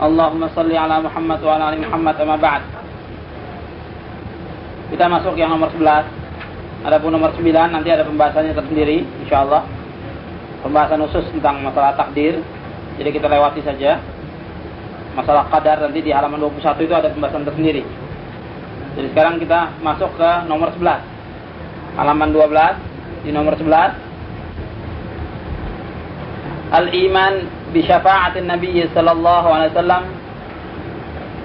Allahumma salli ala Muhammad wa ala ali Muhammad, amma ba'd. Kita masuk yang nomor 11. Adapun nomor 9 nanti ada pembahasannya tersendiri insyaallah. Pembahasan khusus tentang masalah takdir. Jadi kita lewati saja. Masalah qadar nanti di halaman 21 itu ada pembahasan tersendiri. Jadi sekarang kita masuk ke nomor 11. Halaman 12 di nomor 11. Al-iman bi syafa'atin Nabi sallallahu alaihi wasallam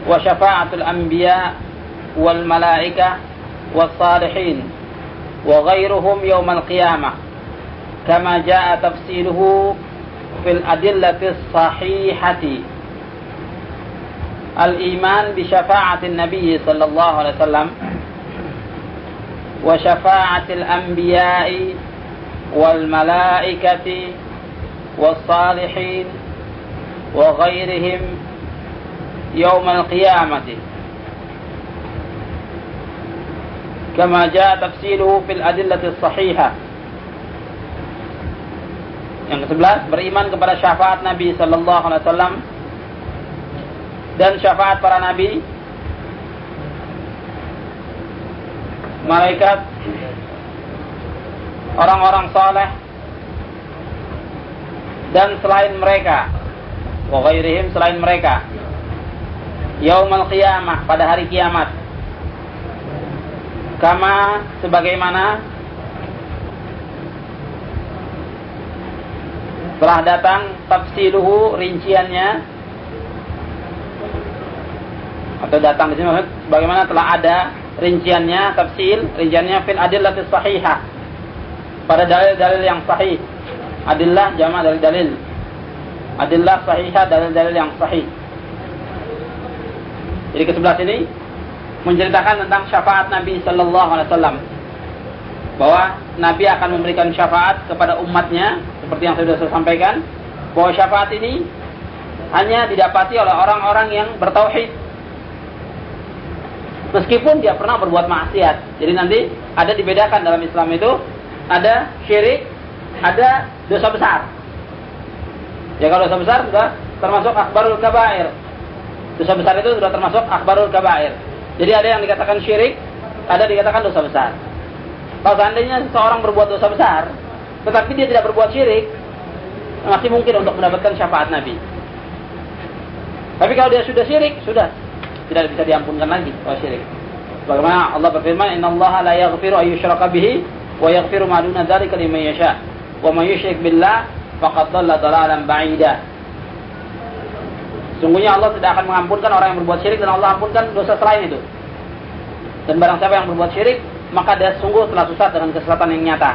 wa syafa'atul anbiya wal malaikah was salihin wa ghairuhum yaumal qiyamah kama jaa tafsiluhu fil adillatis sahihati. Al-iman bi syafa'atin Nabi sallallahu alaihi wasallam wa syafa'atil anbiya'i wal malaikati والصالحين وغيرهم يوم القيامة كما جاء تفسيره في الأدلة الصحيحة. Yang ke-11, beriman kepada syafaat Nabi sallallahu alaihi wasallam dan syafaat para nabi, malaikat, orang-orang saleh dan selain mereka, wa ghairihim, selain mereka, yaumal qiyamah, pada hari kiamat, kama sebagaimana telah datang tafsiluhu, rinciannya, atau datang di sini sebagaimana telah ada rinciannya, tafsil, rinciannya fil adillatis sahihah, pada dalil-dalil yang sahih. Adillah jama' dari dalil. Adillah sahihah, dalil-dalil yang sahih. Jadi ke-11 ini menceritakan tentang syafaat Nabi sallallahu alaihi wasallam. Bahwa Nabi akan memberikan syafaat kepada umatnya seperti yang sudah saya sampaikan, bahwa syafaat ini hanya didapati oleh orang-orang yang bertauhid. Meskipun dia pernah berbuat maksiat. Jadi nanti ada dibedakan dalam Islam itu, ada syirik, ada dosa besar. Ya kalau dosa besar sudah termasuk akbar al-kabair. Dosa besar itu sudah termasuk akbar al-kabair. Jadi ada yang dikatakan syirik, ada dikatakan dosa besar. Kalau seandainya seseorang berbuat dosa besar, tetapi dia tidak berbuat syirik, masih mungkin untuk mendapatkan syafaat Nabi. Tapi kalau dia sudah syirik, sudah tidak bisa diampunkan lagi kalau syirik. Bagaimana Allah berfirman, Innallaha la yaghfiru ayyushraka bihi wa yaghfiru ma duna dzalika liman yasha. Wa man yushrik billah faqad dhalla dhalalan ba'ida. Sungguhnya Allah tidak akan mengampunkan orang yang berbuat syirik, dan Allah ampunkan dosa selain itu. Dan barang siapa yang berbuat syirik, maka dia sungguh telah susah dengan kesesatan yang nyata.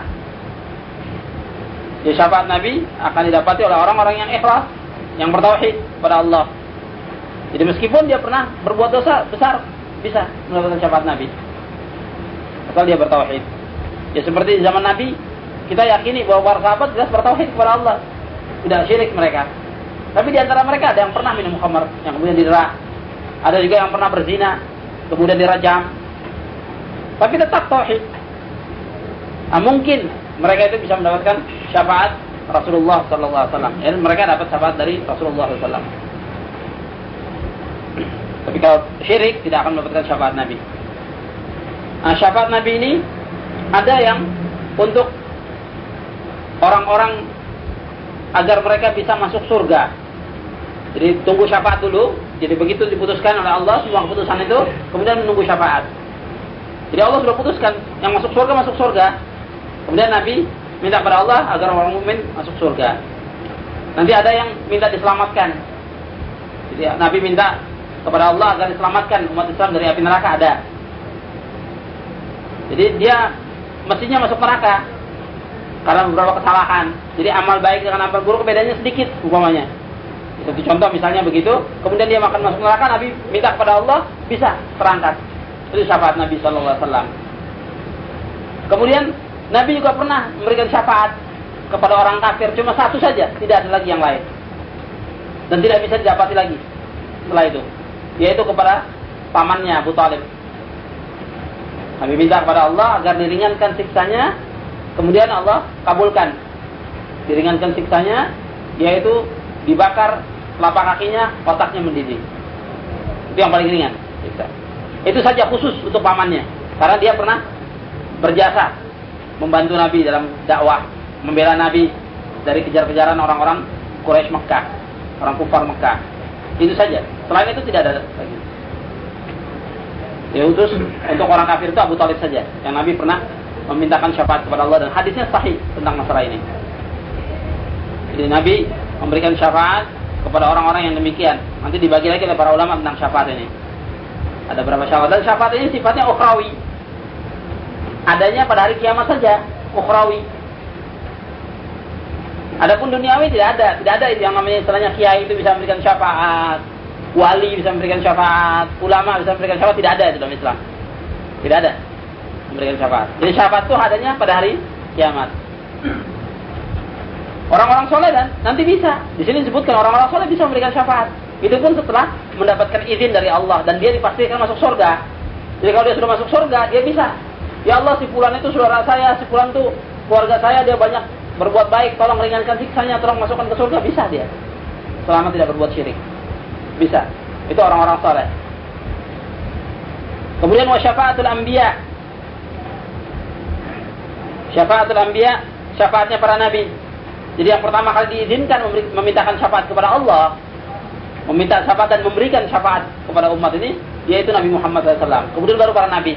Jadi syafaat Nabi akan didapati oleh orang-orang yang ikhlas, yang bertauhid kepada Allah. Jadi meskipun dia pernah berbuat dosa besar, bisa mendapatkan syafaat Nabi asal dia bertauhid. Ya seperti zaman Nabi, kita yakini bahwa para sahabat jelas bertauhid kepada Allah, tidak syirik mereka. Tapi di antara mereka ada yang pernah minum khamar, yang kemudian didera. Ada juga yang pernah berzina, kemudian dirajam. Tapi tetap tauhid. Nah, mungkin mereka itu bisa mendapatkan syafaat Rasulullah sallallahu alaihi wasallam. Dan mereka dapat syafaat dari Rasulullah sallallahu alaihi wasallam. Tapi kalau syirik tidak akan mendapatkan syafaat Nabi. Nah, syafaat Nabi ini ada yang untuk orang-orang agar mereka bisa masuk surga. Jadi tunggu syafaat dulu. Jadi begitu diputuskan oleh Allah semua keputusan itu, kemudian menunggu syafaat. Jadi Allah sudah putuskan yang masuk surga masuk surga. Kemudian Nabi minta kepada Allah agar orang mukmin masuk surga. Nanti ada yang minta diselamatkan. Jadi Nabi minta kepada Allah agar diselamatkan umat Islam dari api neraka, ada. Jadi dia mestinya masuk neraka karena beberapa kesalahan. Jadi amal baik dengan amal buruk bedanya sedikit umpamanya. Satu contoh misalnya begitu, kemudian dia makan masuk neraka, Nabi minta kepada Allah bisa terangkat. Itu syafaat Nabi sallallahu alaihi wasallam. Kemudian Nabi juga pernah memberikan syafaat kepada orang kafir, cuma satu saja, tidak ada lagi yang lain. Dan tidak bisa didapati lagi setelah itu, yaitu kepada pamannya Abu Talib. Nabi minta kepada Allah agar diringankan siksanya. Kemudian Allah kabulkan, diringankan siksanya, yaitu dibakar telapak kakinya, otaknya mendidih. Itu yang paling ringan. Itu saja khusus untuk pamannya, karena dia pernah berjasa membantu Nabi dalam dakwah, membela Nabi dari kejar-kejaran orang-orang Quraisy Mekah, orang kufar Mekah. Itu saja. Selain itu tidak ada lagi. Ya, terus untuk orang kafir itu Abu Talib saja, yang Nabi pernah memintakan syafaat kepada Allah, dan hadisnya sahih tentang masalah ini. Jadi Nabi memberikan syafaat kepada orang-orang yang demikian. Nanti dibagi lagi oleh para ulama tentang syafaat ini. Ada berapa syafaat? Dan syafaat ini sifatnya ukhrawi. Adanya pada hari kiamat saja, ukhrawi. Adapun duniawi tidak ada yang namanya istilahnya kiai itu bisa memberikan syafaat, wali bisa memberikan syafaat, ulama bisa memberikan syafaat, tidak ada itu dalam Islam. Tidak ada memberikan syafaat. Jadi syafaat itu adanya pada hari kiamat. Orang-orang soleh dan nanti bisa. Di sini disebutkan orang-orang soleh bisa memberikan syafaat. Itu pun setelah mendapatkan izin dari Allah, dan dia dipastikan masuk surga. Jadi kalau dia sudah masuk surga, dia bisa. Ya Allah, si fulan itu saudara saya, si fulan itu keluarga saya, dia banyak berbuat baik, tolong ringankan siksanya, tolong masukkan ke surga, bisa dia. Selama tidak berbuat syirik. Bisa. Itu orang-orang saleh. Kemudian wa syafa'atul anbiya. Syafa'atul anbiya, syafaatnya para nabi. Jadi yang pertama kali diizinkan memintakan syafaat kepada Allah, meminta syafaat dan memberikan syafaat kepada umat ini, yaitu Nabi Muhammad SAW. Kemudian baru para nabi.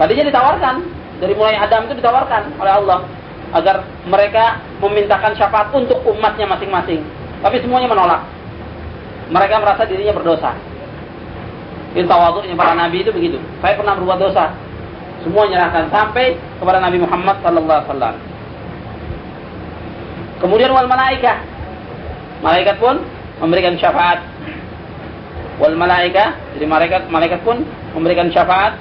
Tadinya ditawarkan, dari mulai Adam itu ditawarkan oleh Allah agar mereka memintakan syafaat untuk umatnya masing-masing. Tapi semuanya menolak. Mereka merasa dirinya berdosa. Itu tawadhu'nya para nabi itu begitu. Saya pernah berbuat dosa. Semua nyerahkan sampai kepada Nabi Muhammad sallallahu alaihi wasallam. Kemudian wal malaikah. Malaikat pun memberikan syafaat. Wal malaikah, jadi malaikat pun memberikan syafaat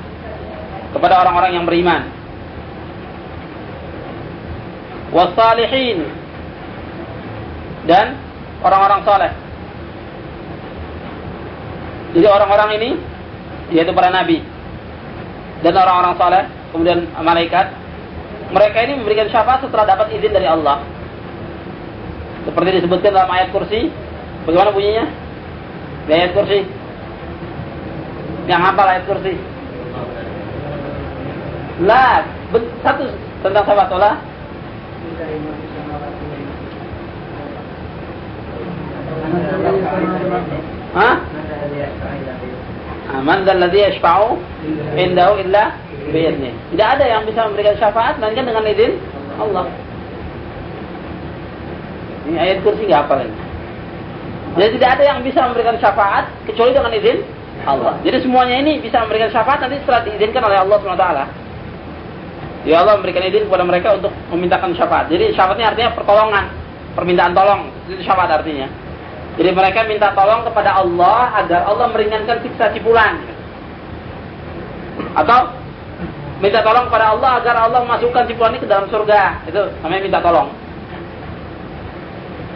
kepada orang-orang yang beriman. Wassalihin, dan orang-orang soleh. Jadi orang-orang ini yaitu para nabi dan orang-orang soleh, kemudian malaikat, mereka ini memberikan syafaat setelah dapat izin dari Allah. Seperti disebutkan dalam ayat kursi. Bagaimana bunyinya? Di ayat kursi. Yang hafal ayat kursi. La, satu tentang sahabat Allah. Man dzalladzi yashfa'u indahu illa bi'idznih. Tidak ada yang bisa memberikan syafaat melainkan dengan izin Allah. Ini ayat kursi enggak hafal ini. Jadi tidak ada yang bisa memberikan syafaat kecuali dengan izin Allah. Jadi semuanya ini bisa memberikan syafaat nanti setelah diizinkan oleh Allah Subhanahu wa taala. Ya Allah memberikan izin kepada mereka untuk memintakan syafaat. Jadi syafaatnya artinya pertolongan, permintaan tolong, itu syafaat artinya. Jadi mereka minta tolong kepada Allah agar Allah meringankan siksa si fulan. Atau minta tolong kepada Allah agar Allah memasukkan si fulan ini ke dalam surga. Itu namanya minta tolong.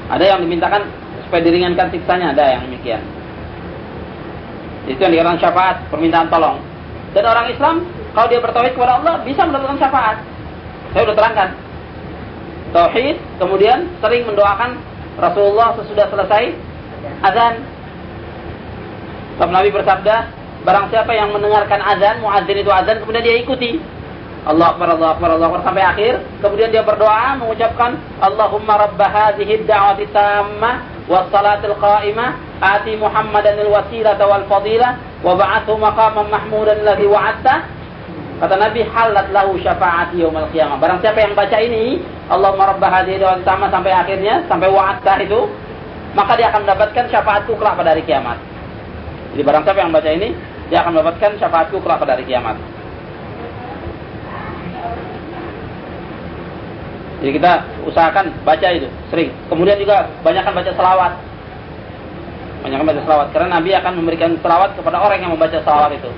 Ada yang dimintakan supaya diringankan siksanya, ada yang demikian. Itu yang dikatakan syafaat, permintaan tolong. Dan orang Islam kalau dia bertauhid kepada Allah, bisa mendapatkan syafaat. Saya sudah terangkan. Tauhid, kemudian sering mendoakan Rasulullah sesudah selesai azan. Sebab Nabi bersabda, barang siapa yang mendengarkan azan, muazzin itu azan, kemudian dia ikuti. Allahu akbar, sampai akhir. Kemudian dia berdoa, mengucapkan, Allahumma rabba hadhihi ad-da'wati tammah, wassalatil qa'imah, ati Muhammadan al-wasilata wal-fadilah, wa ba'athu maqaman mahmudan alladhi wa'adta. Kata Nabi, halat lahu syafaati yaumal qiyamah. Barang siapa yang baca ini, Allahumma rabbah hadhihi ad-da'wati tammah sampai akhirnya, sampai wa'adta itu, maka dia akan mendapatkan syafaatku kelak pada hari kiamat. Jadi barang siapa yang baca ini, dia akan mendapatkan syafaatku kelak pada hari kiamat. Jadi kita usahakan baca itu sering. Kemudian juga banyakkan baca selawat. Banyakkan baca selawat, karena Nabi akan memberikan selawat kepada orang yang membaca selawat itu.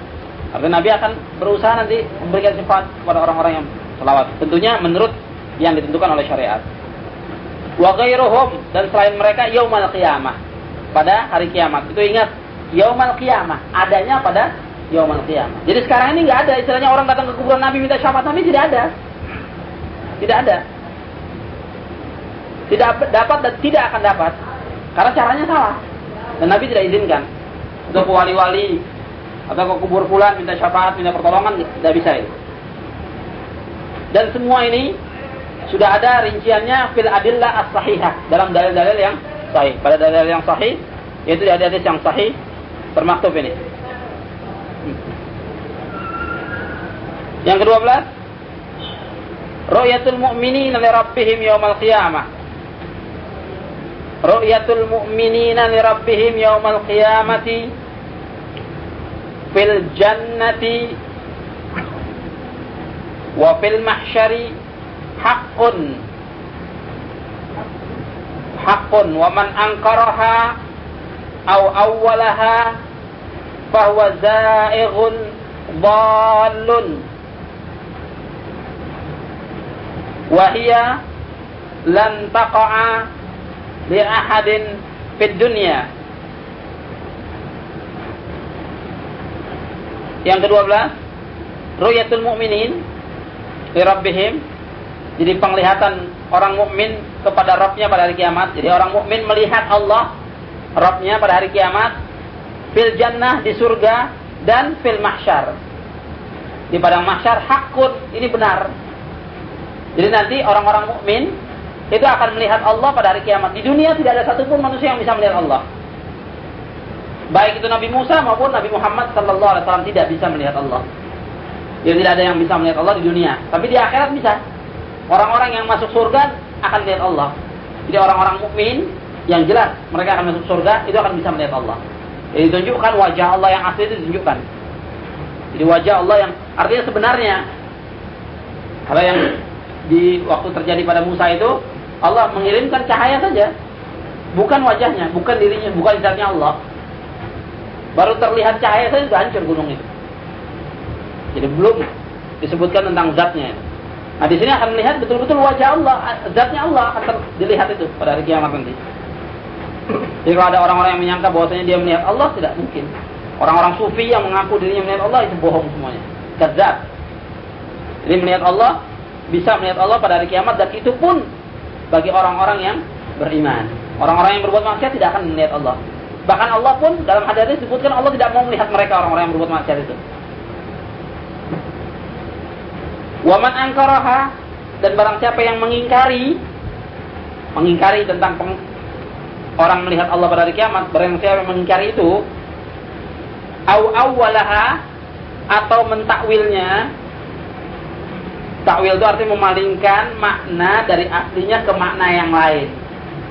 Artinya Nabi akan berusaha nanti memberikan syafaat kepada orang-orang yang selawat. Tentunya menurut yang ditentukan oleh syariat. Wa ghairuhum, dan selain mereka yaumal qiyamah, pada hari kiamat. Itu ingat, yaumal qiyamah, adanya pada yaumal qiyamah. Jadi sekarang ini enggak ada istilahnya orang datang ke kuburan Nabi minta syafaat, Nabi tidak ada. Tidak ada. Tidak dapat dan tidak akan dapat. Karena caranya salah. Dan Nabi tidak izinkan. Atau ke wali-wali, atau ke kubur fulan minta syafaat, minta pertolongan, tidak bisa itu. Dan semua ini sudah ada rinciannya fil adillah as-sahihah, dalam dalil-dalil yang sahih. Pada dalil yang sahih, yaitu hadis-hadis yang sahih termaktub ini. Yang ke-12, ru'yatul mu'minina li rabbihim yaumal qiyamah. Ru'yatul mu'minina li rabbihim yaumal qiyamati fil jannati wa fil mahsyari haqqun. Haqqun wa man ankaraha aw awwalaha fa huwa za'ighun dhallun. Wahia lan taqa'a li ahadin fid dunya. Yang ke-12, ru'yatul mu'minin li rabbihim. Jadi penglihatan orang mukmin kepada Rabbnya pada hari kiamat. Jadi orang mukmin melihat Allah Rabbnya pada hari kiamat fil jannah, di surga, dan fil mahsyar, di padang mahsyar. Haqqun, ini benar. Jadi nanti orang-orang mukmin itu akan melihat Allah pada hari kiamat. Di dunia tidak ada satupun manusia yang bisa melihat Allah. Baik itu Nabi Musa maupun Nabi Muhammad sallallahu alaihi wasallam tidak bisa melihat Allah. Jadi tidak ada yang bisa melihat Allah di dunia. Tapi di akhirat bisa. Orang-orang yang masuk surga akan melihat Allah. Jadi orang-orang mukmin yang jelas mereka akan masuk surga itu akan bisa melihat Allah. Jadi tunjukkan wajah Allah yang asli itu ditunjukkan. Jadi wajah Allah yang artinya sebenarnya apa yang di waktu terjadi pada Musa itu Allah mengirimkan cahaya saja, bukan wajahnya, bukan dirinya, bukan zatnya Allah. Baru terlihat cahaya saja sudah hancur gunung itu. Jadi belum disebutkan tentang zatnya. Nah di sini akan melihat betul-betul wajah Allah, zatnya Allah akan dilihat itu pada hari kiamat nanti. Jadi kalau ada orang-orang yang menyangka bahwasanya dia melihat Allah, tidak mungkin. Orang-orang sufi yang mengaku dirinya melihat Allah itu bohong semuanya, kadzab. Jadi melihat Allah, bisa melihat Allah pada hari kiamat, dan itu pun bagi orang-orang yang beriman. Orang-orang yang berbuat maksiat tidak akan melihat Allah. Bahkan Allah pun dalam hadis disebutkan Allah tidak mau melihat mereka, orang-orang yang berbuat maksiat itu. Wa man ankaraha, dan barang siapa yang mengingkari tentang orang melihat Allah pada hari kiamat, barang siapa yang mengingkari itu, au awwalaha, atau mentakwilnya. Takwil itu artinya memalingkan makna dari aslinya ke makna yang lain.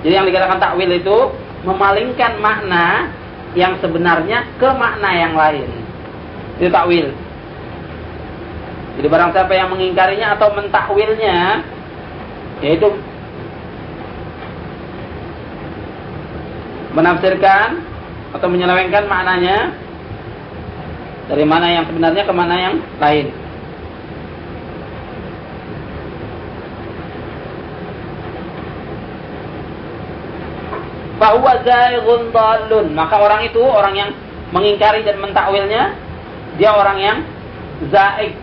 Jadi yang dikatakan takwil itu memalingkan makna yang sebenarnya ke makna yang lain. Itu takwil. Jadi barang siapa yang mengingkarinya atau mentakwilnya, yaitu menafsirkan atau menyelewengkan maknanya dari mana yang sebenarnya ke mana yang lain. Bahwa zaighun dhalun, maka orang itu, orang yang mengingkari dan mentakwilnya, dia orang yang zaig,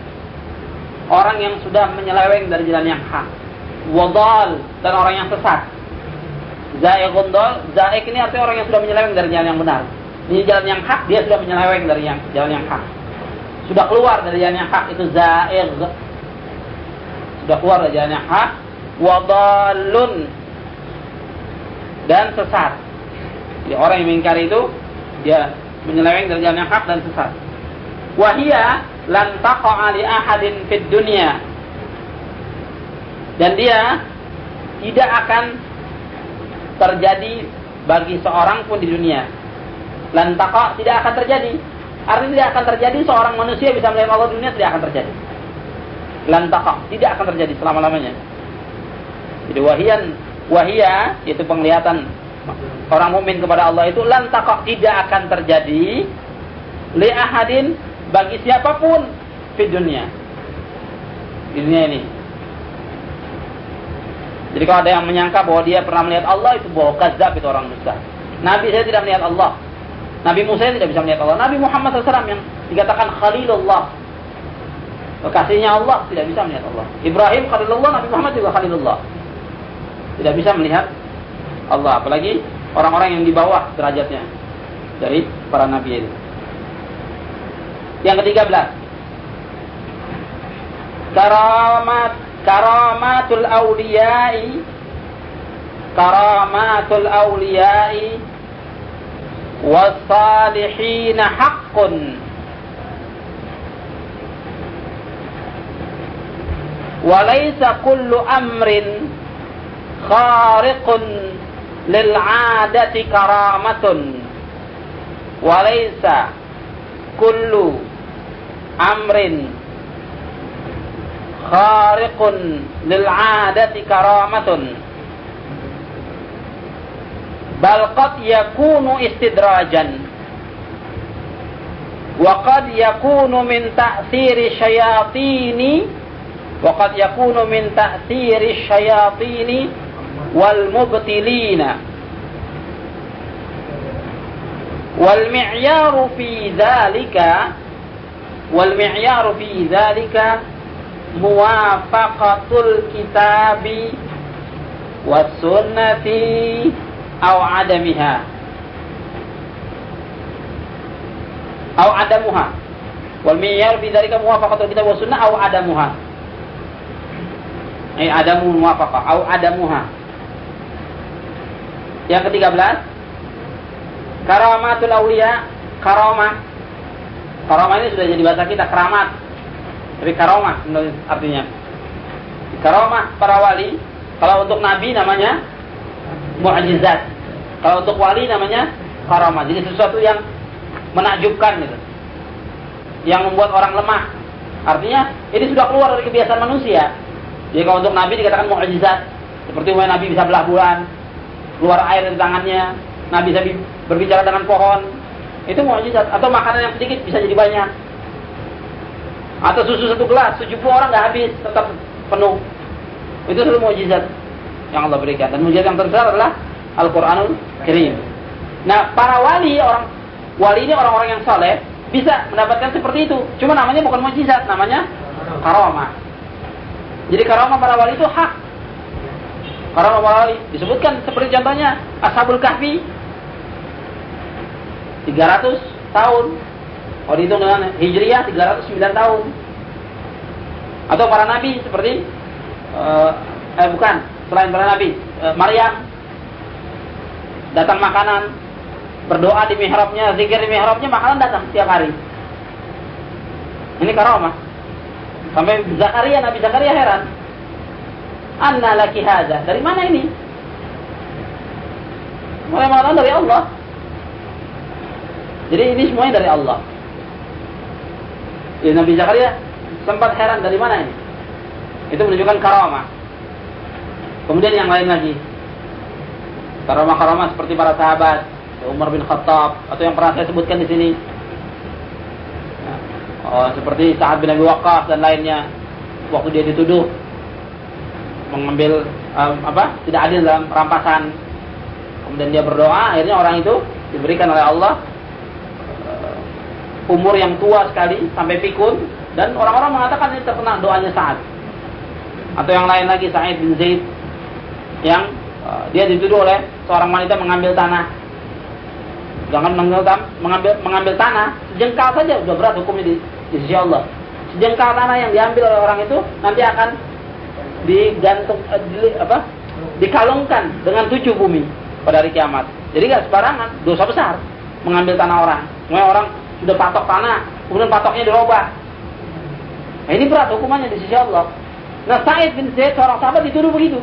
orang yang sudah menyeleweng dari jalan yang hak. Wadhal, dan orang yang sesat. Zaighun dhal, zaig ini artinya orang yang sudah menyeleweng dari jalan yang benar. Di jalan yang hak dia sudah menyeleweng dari jalan yang hak, sudah keluar dari jalan yang hak, itu zaig, sudah keluar dari jalan yang hak. Wadhalun, dan sesat. Jadi orang yang mengingkari itu dia menyeleweng dari jalan yang hak dan sesat. Wahia lan taqa'a li ahadin fid dunya, dan dia tidak akan terjadi bagi seorang pun di dunia. Lan taqa, tidak akan terjadi. Artinya tidak akan terjadi seorang manusia bisa melihat Allah di dunia, tidak akan terjadi. Lan taqa, tidak akan terjadi selama-lamanya. Jadi wahia, yaitu penglihatan orang mukmin kepada Allah itu lantakok, tidak akan terjadi li ahadin, bagi siapapun di dunia. Di dunia ini. Jadi kalau ada yang menyangka bahwa dia pernah melihat Allah, itu bahwa kadzab, itu orang dusta. Nabi saya tidak melihat Allah. Nabi Musa tidak bisa melihat Allah. Nabi Muhammad SAW yang dikatakan Khalilullah, kekasihnya Allah, tidak bisa melihat Allah. Ibrahim Khalilullah, Nabi Muhammad juga Khalilullah, tidak bisa melihat Allah, apalagi orang-orang yang di bawah derajatnya dari para nabi itu. Yang ke-13, karamatul awliyai wassalihina haqqun walaysa kullu amrin khariqun lil 'adati karamatun walaysa kullu amrin khariqun lil 'adati karamatun bal qad yakunu istidrajan wa qad yakunu min ta'siri syayatini wa qad yakunu min ta'siri syayatini wal mubtilina wal mi'yaru fi dhalika muwafaqatul kitabi was sunnati aw adamuha wal miyar bi dzalika muwafaqatul kitab was sunnah aw adamuha adamu muwafaqah aw adamuha. Yang ke-13, karamatul auliya. Karomah ini sudah jadi bahasa kita, keramat, tapi karomah artinya karomah para wali. Kalau untuk nabi namanya mu'ajizat. Kalau untuk wali namanya karomah. Jadi sesuatu yang menakjubkan gitu, yang membuat orang lemah. Artinya ini sudah keluar dari kebiasaan manusia. Jadi kalau untuk nabi dikatakan mu'ajizat, seperti bahwa nabi bisa belah bulan, keluar air dari tangannya, nabi bisa berbicara dengan pohon. Itu mu'ajizat. Atau makanan yang sedikit bisa jadi banyak, atau susu satu gelas 70 orang gak habis, tetap penuh. Itu semua mu'ajizat yang Allah berikan, dan mujizat yang terbesar adalah Al-Quranul Karim. Nah, para wali, orang wali ini orang-orang yang soleh, bisa mendapatkan seperti itu. Cuma namanya bukan mujizat, namanya karomah. Jadi karomah para wali itu hak. Karomah para wali disebutkan seperti contohnya Ashabul Kahfi, 300 tahun. Kalau dihitung dengan Hijriah 309 tahun. Atau para nabi seperti selain para nabi, Maryam, datang makanan, berdoa di mihrabnya, zikir di mihrabnya, makanan datang setiap hari. Ini karomah. Sampai Zakaria, Nabi Zakaria heran, anna laki hadza, dari mana ini? Mulai makanan dari Allah. Jadi ini semuanya dari Allah. Ya, Nabi Zakaria sempat heran, dari mana ini? Itu menunjukkan karomah. Kemudian yang lain lagi, karomah-karomah seperti para sahabat, Umar bin Khattab, atau yang pernah saya sebutkan di sini, seperti Sa'id bin Abi Waqqas dan lainnya, waktu dia dituduh mengambil tidak adil dalam rampasan, kemudian dia berdoa, akhirnya orang itu diberikan oleh Allah umur yang tua sekali sampai pikun, dan orang-orang mengatakan ini terkena doanya Sa'id. Atau yang lain lagi, Sa'id bin Zaid, yang dia dituduh oleh seorang wanita mengambil tanah. Jangan mengambil tanah, sejengkal saja sudah berat hukumnya di sisi Allah. Sejengkal tanah yang diambil oleh orang itu nanti akan digantung, dikalungkan dengan 7 bumi pada hari kiamat. Jadi nggak sembarangan, dosa besar mengambil tanah orang. Kemudian orang sudah patok tanah, kemudian patoknya dirobah. Nah, ini berat hukumannya di sisi Allah. Nah, Sa'id bin Zaid, seorang sahabat, dituduh begitu.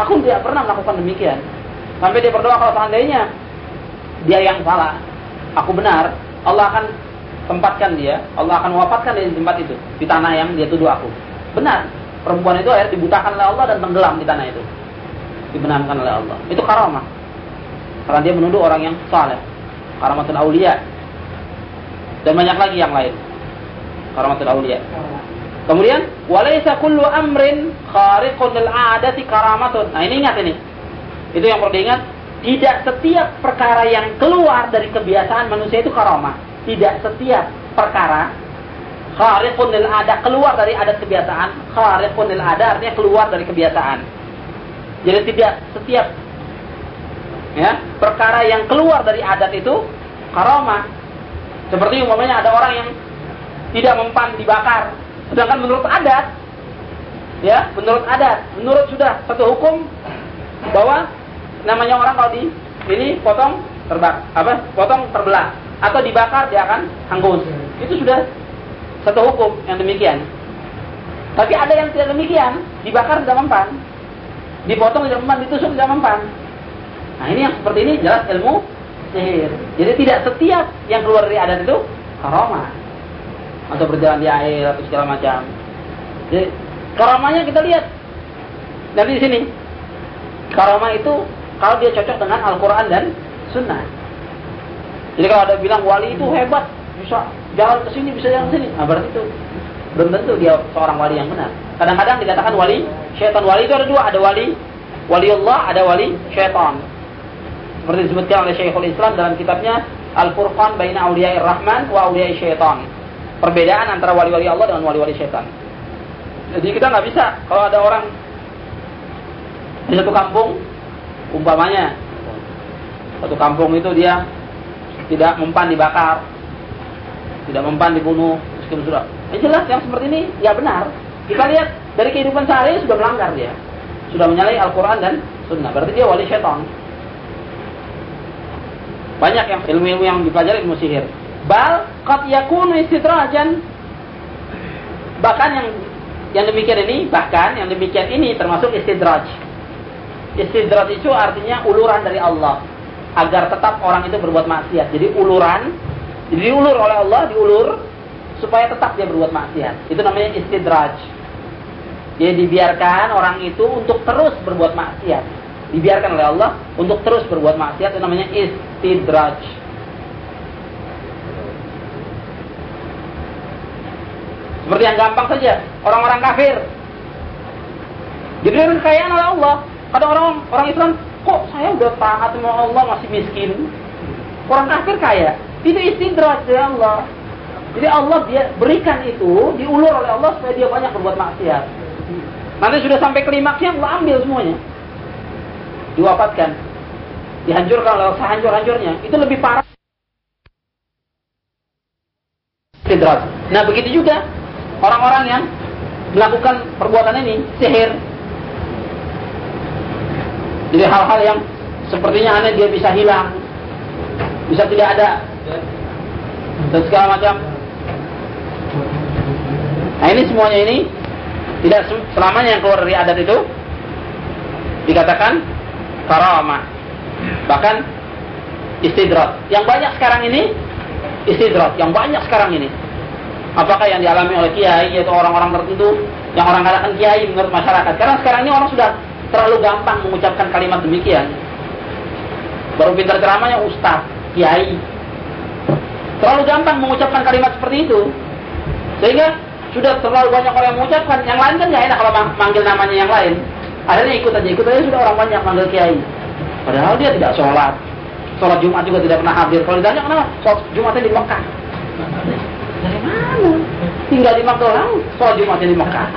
Aku tidak pernah melakukan demikian. Sampai dia berdoa, kalau seandainya dia yang salah, aku benar, Allah akan tempatkan dia, Allah akan wafatkan dia di tempat itu, di tanah yang dia tuduh aku. Benar, perempuan itu akhirnya dibutakan oleh Allah dan tenggelam di tanah itu, dibenamkan oleh Allah. Itu karamah, karena dia menuduh orang yang saleh. Karamatul awliya. Dan banyak lagi yang lain, karamatul awliya. Kemudian walaysa kullu amrin khariqun lil 'adati karamatun. Nah, ini ingat ini. Itu yang perlu diingat, tidak setiap perkara yang keluar dari kebiasaan manusia itu karamah. Tidak setiap perkara khariqun lil 'adah, keluar dari adat kebiasaan. Khariqun lil 'adah artinya keluar dari kebiasaan. Jadi tidak setiap ya, perkara yang keluar dari adat itu karomah. Seperti umpamanya ada orang yang tidak mempan dibakar, sedangkan menurut adat, ya, menurut adat, menurut sudah satu hukum bahwa namanya orang kalau di ini potong terbak, apa, potong terbelah atau dibakar dia akan hangus. Itu sudah satu hukum yang demikian. Tapi ada yang tidak demikian, dibakar tidak mempan, dipotong tidak mempan, ditusuk tidak mempan. Nah, ini yang seperti ini jelas ilmu sihir. Jadi tidak setiap yang keluar dari adat itu karomah atau berjalan di air atau segala macam. Jadi karomahnya kita lihat dari sini. Karomah itu kalau dia cocok dengan Al-Quran dan Sunnah. Jadi kalau ada bilang wali itu hebat, bisa jalan ke sini, bisa jalan ke sini, nah berarti itu belum tentu dia seorang wali yang benar. Kadang-kadang dikatakan wali syaitan. Wali itu ada dua, ada wali Allah, ada wali syaitan. Seperti disebutkan oleh Syekhul Islam dalam kitabnya Al-Furqan Baina Auliya'ir Rahman wa Auliya'ir Syaitan, perbedaan antara wali-wali Allah dengan wali-wali syaitan. Jadi kita nggak bisa kalau ada orang di satu kampung, umpamanya satu kampung itu dia tidak mempan dibakar, tidak mempan dibunuh, meskipun sudah jelas yang seperti ini ya benar. Kita lihat dari kehidupan sehari sudah melanggar dia, sudah menyalahi Al-Quran dan Sunnah, berarti dia wali syaitan. Banyak yang ilmu-ilmu yang dipelajari ilmu sihir. Bal qad yakunu istidrajan, bahkan yang demikian ini, bahkan yang demikian ini termasuk istidraj. Istidraj itu artinya uluran dari Allah agar tetap orang itu berbuat maksiat. Jadi uluran, jadi diulur oleh Allah, diulur supaya tetap dia berbuat maksiat. Itu namanya istidraj. Jadi dibiarkan orang itu untuk terus berbuat maksiat. Dibiarkan oleh Allah untuk terus berbuat maksiat, itu namanya istidraj. Seperti yang gampang saja, orang-orang kafir diberi kekayaan oleh Allah. Kadang orang Islam, kok saya udah taat sama Allah masih miskin. Orang kafir kaya. Itu istidraj dari Allah. Jadi Allah dia berikan itu, diulur oleh Allah supaya dia banyak berbuat maksiat. Nanti sudah sampai klimaksnya Allah ambil semuanya, diwafatkan, dihancurkan oleh sehancur-hancurnya. Itu lebih parah istidraj. Nah begitu juga orang-orang yang melakukan perbuatan ini, sihir. Jadi hal-hal yang sepertinya aneh dia bisa hilang, bisa tidak ada, dan segala macam. Nah ini semuanya ini tidak selamanya yang keluar dari adat itu dikatakan karomah, bahkan istidraj. Yang banyak sekarang ini istidraj, yang banyak sekarang ini. Apakah yang dialami oleh kiai, yaitu orang-orang tertentu yang orang katakan kiai menurut masyarakat? Karena sekarang ini orang sudah terlalu gampang mengucapkan kalimat demikian. Baru pintar ceramahnya ustaz, kiai. Terlalu gampang mengucapkan kalimat seperti itu, sehingga sudah terlalu banyak orang yang mengucapkan. Yang lain kan nggak enak kalau manggil namanya yang lain. Akhirnya ikut aja sudah orang banyak manggil kiai. Padahal dia tidak sholat, sholat Jumat juga tidak pernah hadir. Kalau ditanya kenapa? Sholat Jumatnya di Mekah. Dari mana? Tinggal di Mekah doang, sholat Jumatnya di Mekah.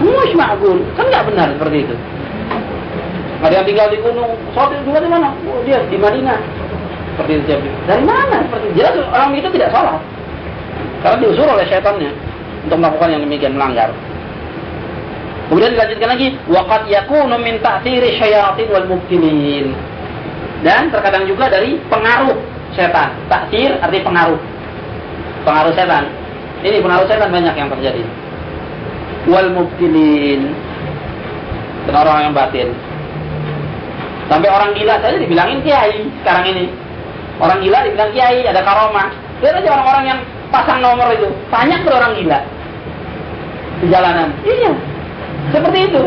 Musma'ul, kan nggak benar seperti itu. Ada yang tinggal di gunung, sholat Jumat di mana? Oh, dia di Madinah. Seperti itu. Dari mana? Seperti itu. Jelas orang itu tidak sholat, karena diusur oleh syaitannya untuk melakukan yang demikian, melanggar. Kemudian dilanjutkan lagi, waqad yakunu min ta'thiri syayatin wal mubtilin. Dan terkadang juga dari pengaruh setan. Ta'thir artinya pengaruh. Pengaruh setan. Ini pengaruh setan banyak yang terjadi. Wal mubtilin, dan orang yang batin. Sampai orang gila saja dibilangin kiai sekarang ini. Orang gila dibilang kiai, ada karomah. Lihat aja orang-orang yang pasang nomor itu. Banyak tuh orang gila di jalanan. Iya, seperti itu.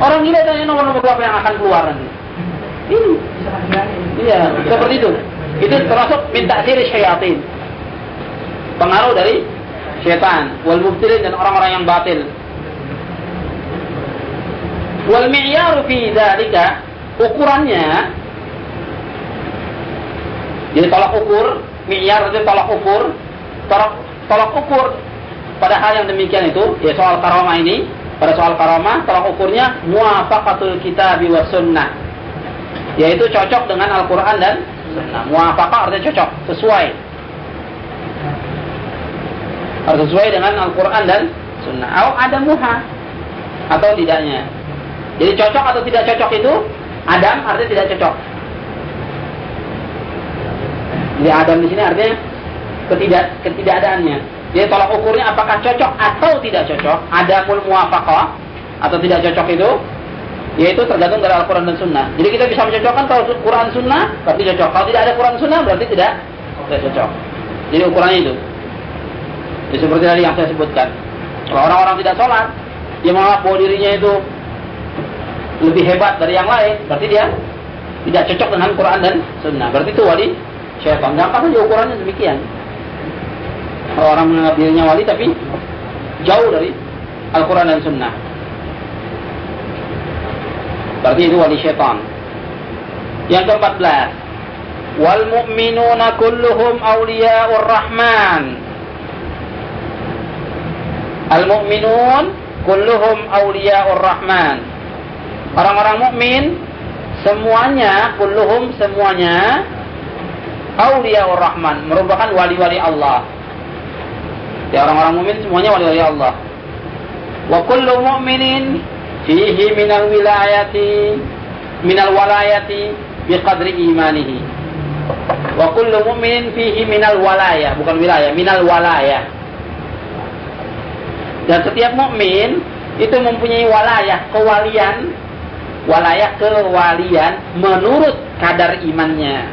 Orang gila tanya nomor-nomor berapa yang akan keluar nanti. Ini. Iya, seperti itu. Itu termasuk minta siri syaitan, pengaruh dari syaitan. Wal mubtilin, dan orang-orang yang batil. Wal mi'yaru fi dzalika, ukurannya. Jadi tolak ukur, mi'yar itu tolak ukur. Tolak ukur pada hal yang demikian itu, ya soal karomah ini, pada soal karomah tolak ukurnya muwafaqatul kitabi was sunnah, yaitu cocok dengan Al-Quran dan sunnah. Muwafaqah artinya cocok, sesuai, harus sesuai dengan Al-Quran dan sunnah. Ada muha atau tidaknya. Jadi cocok atau tidak cocok itu Adam artinya tidak cocok. Jadi Adam di sini artinya ketidakadaannya. Jadi tolak ukurnya apakah cocok atau tidak cocok. Adamul muwafaqah atau tidak cocok itu yaitu tergantung dari Al-Quran dan Sunnah. Jadi kita bisa mencocokkan kalau Quran Sunnah berarti cocok. Kalau tidak ada Quran Sunnah berarti tidak cocok. Jadi ukurannya itu. Jadi seperti tadi yang saya sebutkan. Kalau orang-orang tidak sholat, dia menganggap bahwa dirinya itu lebih hebat dari yang lain, berarti dia tidak cocok dengan Quran dan Sunnah. Berarti itu wali syaitan. Gampang saja ukurannya demikian. Orang menganggap dirinya wali tapi jauh dari Al-Quran dan Sunnah, berarti itu wali syaitan. Yang ke-14, wal mu'minuna kulluhum awliya'ur rahman. Al mu'minun kulluhum awliya'ur rahman. Orang-orang mukmin semuanya, kulluhum semuanya awliyaur rahman, merupakan wali-wali Allah. Ya, orang-orang mukmin semuanya wali-wali Allah. Wa kullu mu'minin fihi minal wilayati minal walayati biqadri imanihi. Wa kullu mu'minin fihi minal walayah, bukan wilayah, minal walayah. Dan setiap mukmin itu mempunyai walayah, kewalian. Walayah kewalian menurut kadar imannya.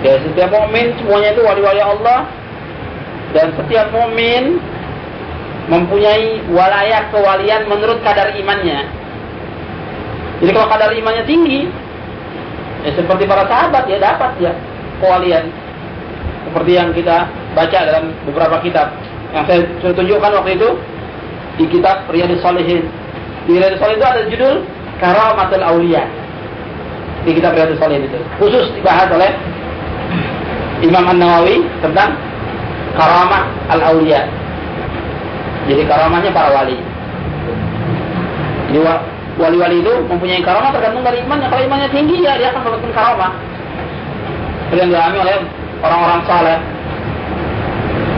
Dan setiap mukmin semuanya itu wali-wali Allah, dan setiap mukmin mempunyai walayah kewalian menurut kadar imannya. Jadi kalau kadar imannya tinggi, ya seperti para sahabat, ya dapat ya kewalian. Seperti yang kita baca dalam beberapa kitab yang saya tunjukkan waktu itu di kitab Riyadhus Sholihin. Di Riyadhus Sholihin itu ada judul Karamatul Auliya. Di kitab Riyadhus Sholihin itu khusus dibahas oleh Imam An-Nawawi tentang karamah al-auliya. Jadi karamahnya para wali. Jadi wali-wali itu mempunyai karamah tergantung dari imannya. Kalau imannya tinggi ya dia akan mendapatkan karamah. Yang dialami oleh orang-orang saleh,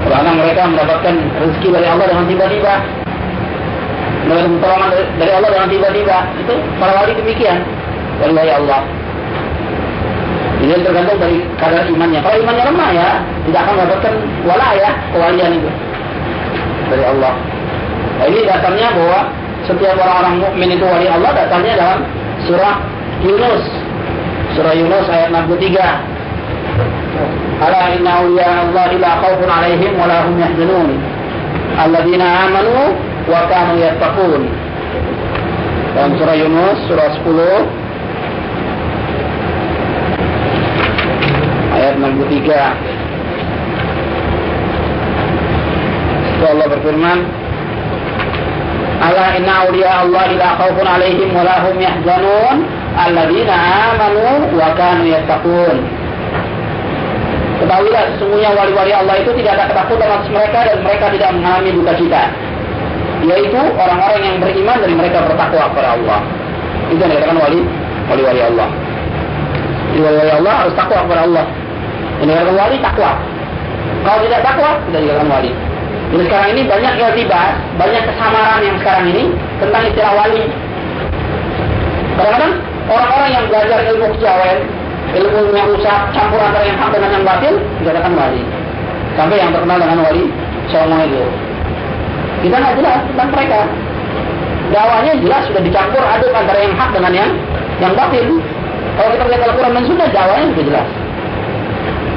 karena mereka mendapatkan rezeki dari Allah dengan tiba-tiba, mendapatkan pertolongan dari Allah dengan tiba-tiba. Itu para wali demikian, wali Allah. Ini tergantung dari kadar imannya. Kalau imannya lemah ya tidak akan mendapatkan walayah, kewalian itu dari Allah. Nah, ini dasarnya bahwa setiap orang-orang mukmin itu wali Allah. Dasarnya dalam surah Yunus ayat 63. Ala inna awliya Allahi la khawfun alaihim wa lahum yahzanun alladzina amanu wa kanu yattaqun. Dalam surah Yunus surah 10 ayat 63. Allah berfirman, ala inna awliya Allahi la khawfun alaihim wa lahum yahzanun alladzina amanu wa kanu yattaqun. Ketahuilah sesungguhnya wali-wali Allah itu tidak ada ketakutan atas mereka dan mereka tidak mengalami duka cita, yaitu orang-orang yang beriman dan mereka bertakwa kepada Allah. Itu yang dikatakan wali-wali Allah. Jadi wali-wali Allah harus takwa kepada Allah. Yang dikatakan wali takwa. Kalau tidak takwa tidak dikatakan wali. Jadi sekarang ini banyak yang dibahas, banyak kesamaran yang sekarang ini tentang istilah wali. Kadang-kadang orang-orang yang belajar ilmu kejawen, ilmunya rusak, campur antara yang hak dengan yang batil, dikatakan wali. Sampai yang terkenal dengan wali Songo itu. Kita nggak jelas tentang mereka. Dakwahnya jelas sudah dicampur aduk antara yang hak dengan yang batil. Kalau kita lihat Al-Quran dan Sunnah, dakwahnya sudah jelas.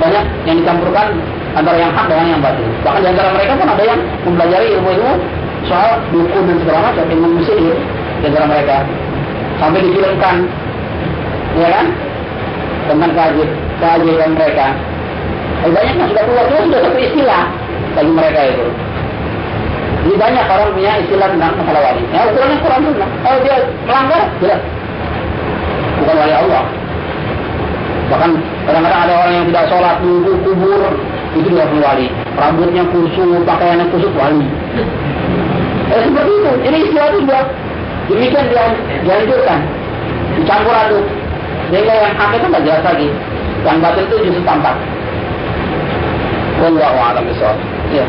Banyak yang dicampurkan antara yang hak dengan yang batil. Bahkan di antara mereka pun ada yang mempelajari ilmu-ilmu soal dukun dan segala macam, ilmu sihir di antara mereka. Sampai difilmkan, ya kan? Tentang keajaiban mereka. Banyak yang sudah keluar itu sudah satu istilah bagi mereka itu. Jadi banyak orang punya istilah tentang masalah wali. Ya ukurannya Quran Sunnah. Kalau dia melanggar, jelas bukan wali Allah. Bahkan kadang-kadang ada orang yang tidak sholat, nunggu kubur, itu juga bukan wali. rambutnya kusut, pakaiannya kusut, wali. Seperti itu. Jadi istilah itu juga demikian dihancurkan, dicampur aduk. Sehingga yang hak itu nggak jelas lagi, yang batil itu justru tampak. Wallahu a'lam bishawab. Ya.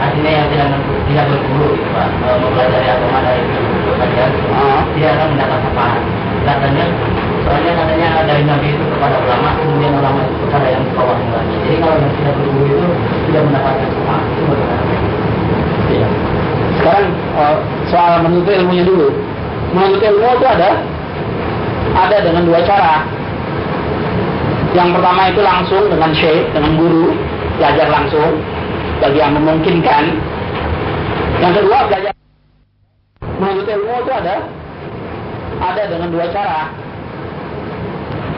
Artinya yang tidak berguru itu Pak, mempelajari agama dari guru kajian, dia akan mendapat sapaan. Katanya, soalnya katanya dari Nabi itu kepada ulama, kemudian ulama itu kepada yang di bawah lagi. Jadi kalau yang tidak berguru itu tidak mendapatkan sapaan, itu bagaimana? Iya. Sekarang soal menuntut ilmunya dulu. Menuntut ilmu itu ada dengan dua cara. Yang pertama itu langsung dengan syekh, dengan guru, belajar langsung bagi yang memungkinkan. Yang kedua, belajar menuntut ilmu itu ada dengan dua cara.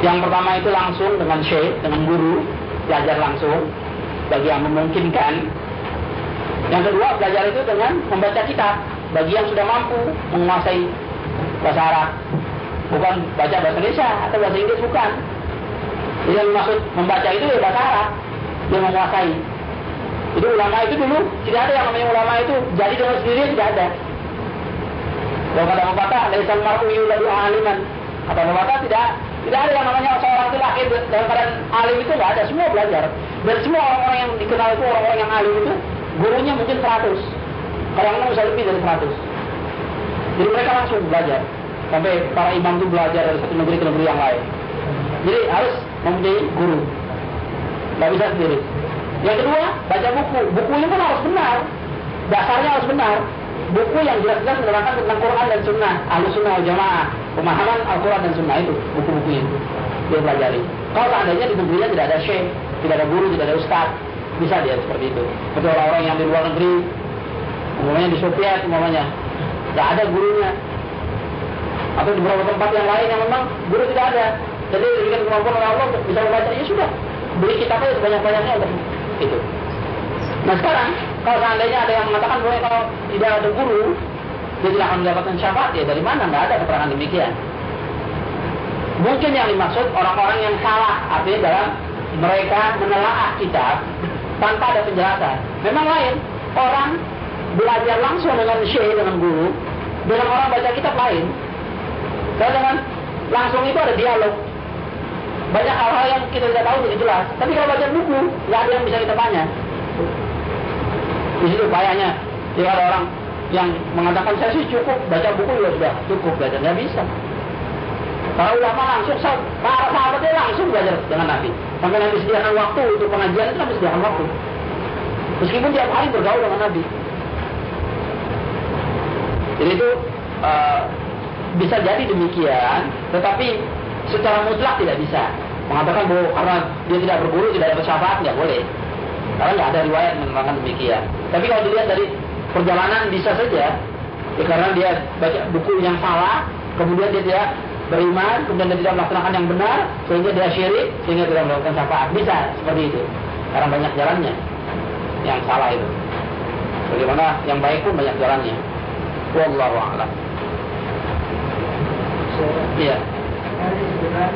Yang pertama itu langsung dengan syekh, dengan guru, belajar langsung bagi yang memungkinkan. Yang kedua, belajar itu dengan membaca kitab bagi yang sudah mampu menguasai bahasa Arab. Bukan baca bahasa Indonesia atau bahasa Inggris, bukan. Yang maksud membaca itu ya bahasa Arab, dia menguasai. Jadi ulama itu dulu tidak ada yang namanya ulama itu jadi dengan sendirinya, tidak ada. Kalau ada pepatah, "Laisal mar'u yuladu aliman." Kata pepatah, tidak ada yang namanya seorang itu lahir dalam keadaan alim, itu enggak ada, semua belajar. Dan semua orang-orang yang dikenal itu orang-orang yang alim itu gurunya mungkin 100. Kadang-kadang bisa lebih dari 100. Jadi mereka langsung belajar. Sampai para imam itu belajar dari satu negeri ke negeri yang lain. Jadi harus mempunyai guru. Enggak bisa sendiri. Yang kedua, baca buku. Bukunya kan harus benar. Dasarnya harus benar. Buku yang jelas-jelas menerangkan tentang Quran dan Sunnah. Ahlus Sunnah wal Jamaah. Pemahaman Al-Quran dan Sunnah itu. Buku-buku itu. Dia pelajari. Kalau seandainya di negerinya tidak ada syekh, tidak ada guru, tidak ada ustaz, bisa dia seperti itu. Seperti orang-orang yang di luar negeri. Umumnya di Soviet, umumnya. Tidak ada gurunya. Atau di beberapa tempat yang lain yang memang guru tidak ada. Jadi dengan kemampuan orang-orang bisa membaca, ya sudah. Beli kitabnya sebanyak-banyaknya untuk itu. Nah sekarang, kalau seandainya ada yang mengatakan bahwa kalau tidak ada guru, dia tidak akan mendapatkan syafaat, ya dari mana? Nggak ada keterangan demikian. Mungkin yang dimaksud orang-orang yang salah, artinya dalam mereka menelaah kitab tanpa ada penjelasan. Memang lain, orang belajar langsung dengan syekh, dengan guru, dengan orang baca kitab lain. Karena dengan langsung itu ada dialog. Banyak hal-hal yang kita tidak tahu jadi jelas. Tapi kalau baca buku, nggak ada yang bisa kita tanya. Di situ upayanya. Jadi ada orang yang mengatakan, saya sih cukup baca buku ya sudah, cukup belajar. Nggak bisa. Para ulama langsung, para sahabatnya langsung belajar dengan Nabi. Sampai Nabi sediakan waktu untuk pengajian itu, Nabi sediakan waktu. Meskipun tiap hari bergaul dengan Nabi. Jadi itu bisa jadi demikian, tetapi secara mutlak tidak bisa mengatakan bahwa karena dia tidak berguru tidak ada syafaat, nggak boleh, karena nggak ada riwayat menerangkan demikian. Tapi kalau dilihat dari perjalanan bisa saja, ya karena dia baca buku yang salah, kemudian dia tidak beriman, kemudian dia tidak melaksanakan yang benar, sehingga dia syirik, sehingga tidak melakukan syafaat. Bisa seperti itu, karena banyak jalannya yang salah itu. Bagaimana yang baik pun banyak jalannya. Wallahu a'lam. Iya. Jadi sebenarnya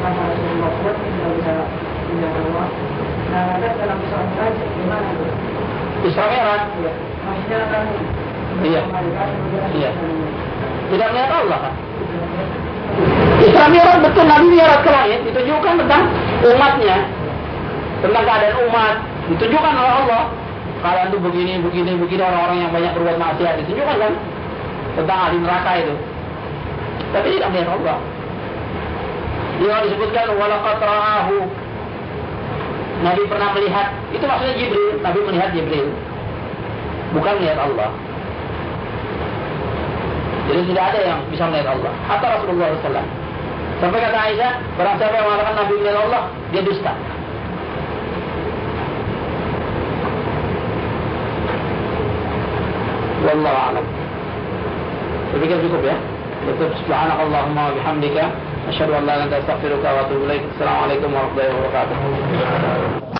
karena Rasulullah buat tidak bisa pindah keluar. Nah, ada dalam soal haji gimana itu? Isra Mi'raj. Iya. Maksudnya kan? Iya. Iya. Tidak melihat Allah kan? Isra Mi'raj betul Nabi mi'raj ke langit, ditujukan tentang umatnya, tentang keadaan umat, ditujukan oleh Allah. Kalian tuh begini orang-orang yang banyak berbuat maksiat, ditunjukkan kan? Tentang ahli neraka itu. Tapi tidak melihat Allah. Dia disebutkan walaqad ra'ahu. Nabi pernah melihat. Itu maksudnya Jibril. Nabi melihat Jibril. Bukan melihat Allah. Jadi tidak ada yang bisa melihat Allah. Atau Rasulullah SAW. Sampai kata Aisyah, barang siapa yang mengatakan Nabi melihat Allah, dia dusta. Wallahu a'lam. Demikian cukup ya. Tutup subhanaka Allahumma wa bihamdika asyhadu an la ilaha illa anta astaghfiruka wa atubu ilaik. Assalamualaikum warahmatullahi wabarakatuh.